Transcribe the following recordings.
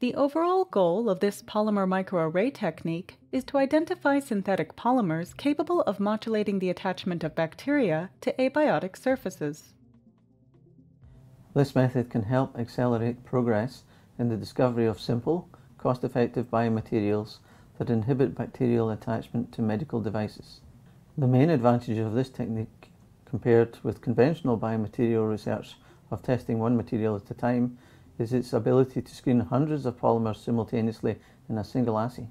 The overall goal of this polymer microarray technique is to identify synthetic polymers capable of modulating the attachment of bacteria to abiotic surfaces. This method can help accelerate progress in the discovery of simple, cost-effective biomaterials that inhibit bacterial attachment to medical devices. The main advantage of this technique, compared with conventional biomaterial research of testing one material at a time, is its ability to screen hundreds of polymers simultaneously in a single assay.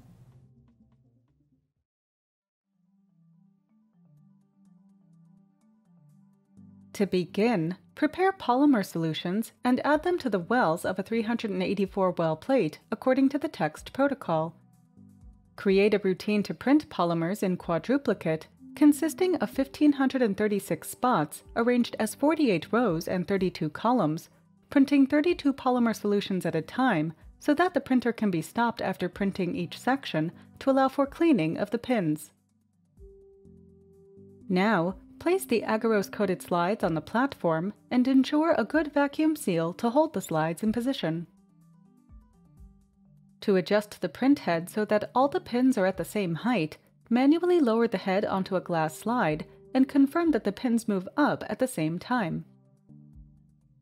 To begin, prepare polymer solutions and add them to the wells of a 384-well plate according to the text protocol. Create a routine to print polymers in quadruplicate, consisting of 1,536 spots arranged as 48 rows and 32 columns, printing 32 polymer solutions at a time so that the printer can be stopped after printing each section to allow for cleaning of the pins. Now, place the agarose-coated slides on the platform and ensure a good vacuum seal to hold the slides in position. To adjust the print head so that all the pins are at the same height, manually lower the head onto a glass slide and confirm that the pins move up at the same time.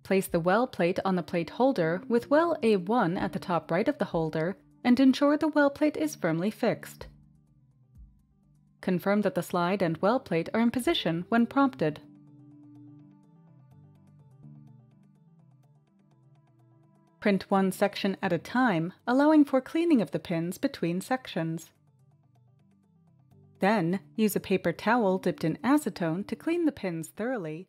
Place the well plate on the plate holder with well A1 at the top right of the holder and ensure the well plate is firmly fixed. Confirm that the slide and well plate are in position when prompted. Print one section at a time, allowing for cleaning of the pins between sections. Then, use a paper towel dipped in acetone to clean the pins thoroughly